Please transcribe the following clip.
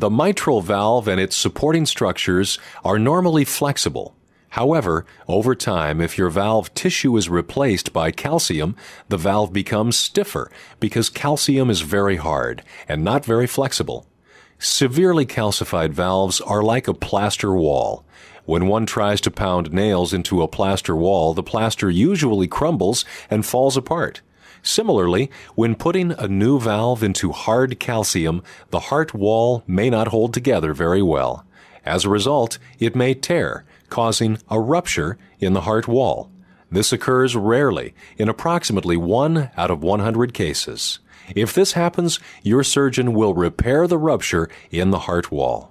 The mitral valve and its supporting structures are normally flexible. However, over time, if your valve tissue is replaced by calcium, the valve becomes stiffer because calcium is very hard and not very flexible. Severely calcified valves are like a plaster wall. When one tries to pound nails into a plaster wall, the plaster usually crumbles and falls apart. Similarly, when putting a new valve into hard calcium, the heart wall may not hold together very well. As a result, it may tear, causing a rupture in the heart wall. This occurs rarely, in approximately 1 out of 100 cases. If this happens, your surgeon will repair the rupture in the heart wall.